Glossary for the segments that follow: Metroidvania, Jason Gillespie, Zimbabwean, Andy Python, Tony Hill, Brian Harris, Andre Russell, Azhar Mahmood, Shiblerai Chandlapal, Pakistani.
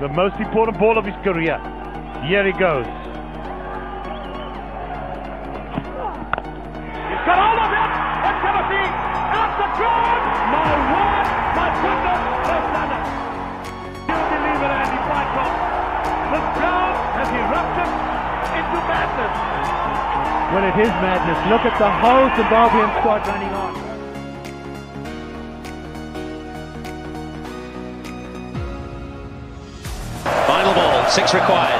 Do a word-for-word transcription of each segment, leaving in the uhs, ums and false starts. The most important ball of his career. Here he goes. He's got all of it! And Gillespie at the goal! My word! My goodness! They've done it! You believe it, Andy Python. The crowd has erupted into madness. Well, it is madness. Look at the whole Zimbabwean squad running on. Six required.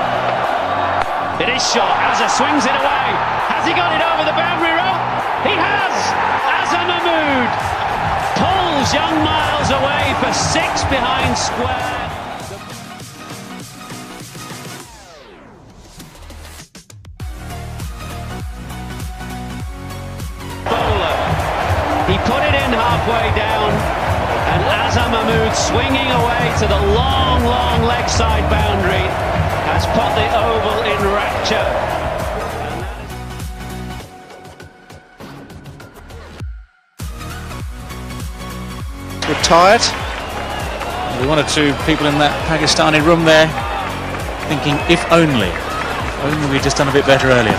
It is shot. Azhar swings it away. Has he got it over the boundary rope? He has. Azhar Mahmood pulls young Miles away for six behind square. Bowler. He put it in halfway down, and Azhar Mahmood swinging away to the long, long leg side boundary. Has put the oval in rapture. Retired. One or two people in that Pakistani room there thinking, if only, if only we'd just done a bit better earlier.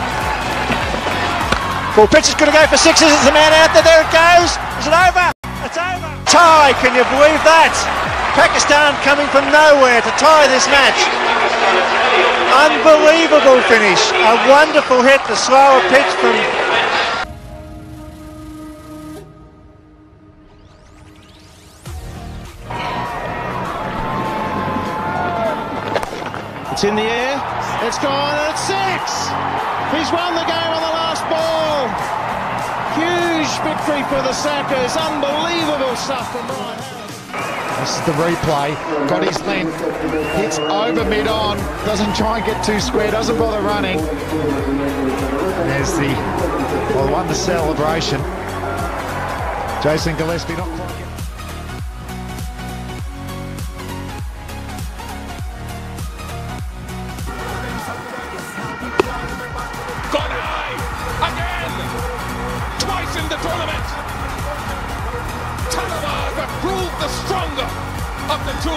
Well, Pritchard's going to go for sixes. It's the man out there. There it goes. Is it over? It's over. Tie, can you believe that? Pakistan coming from nowhere to tie this match. Unbelievable finish, a wonderful hit, the slower pitch from... It's in the air, it's gone, and it's six! He's won the game on the last ball! Huge victory for the Sackers, unbelievable stuff from Brian Harris. This is the replay, got his length, hits over mid-on, doesn't try and get too square, doesn't bother running. There's the, well, won the celebration. Jason Gillespie not quite yet. Got high, again, twice in the tournament. Proved the stronger of the two,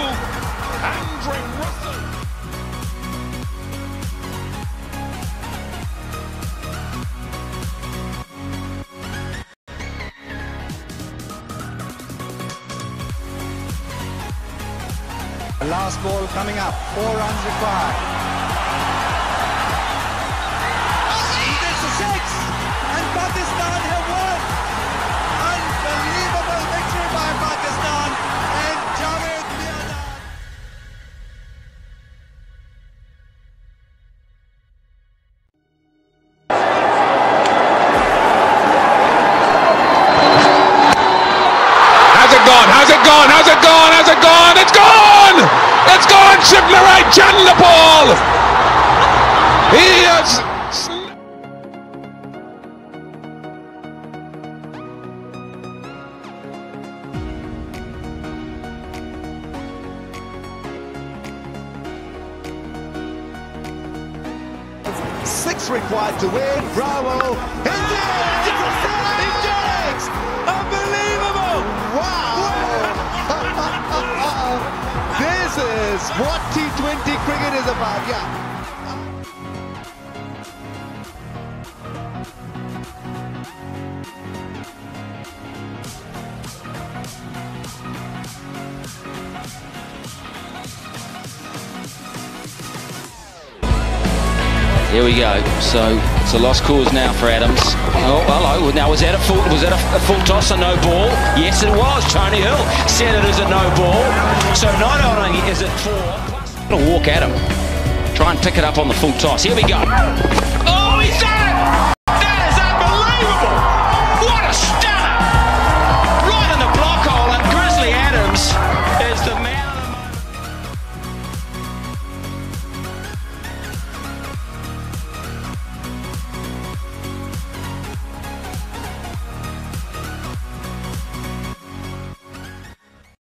Andre Russell. The last ball coming up, four runs required. It's a six, and Pakistan have won. Unbelievable victory by Pakistan. It's gone, Shiblerai Chandlapal! He has... Six required to win, bravo! He did it! Unbelievable! Wow! This is what T twenty cricket is about, yeah. Here we go. So it's a lost cause now for Adams. Oh, hello. Now was that a full was that a, a full toss, a no ball? Yes, it was. Tony Hill said it is a no ball. So not only is it four, plus... I'm going to walk at him, try and pick it up on the full toss. Here we go. Oh!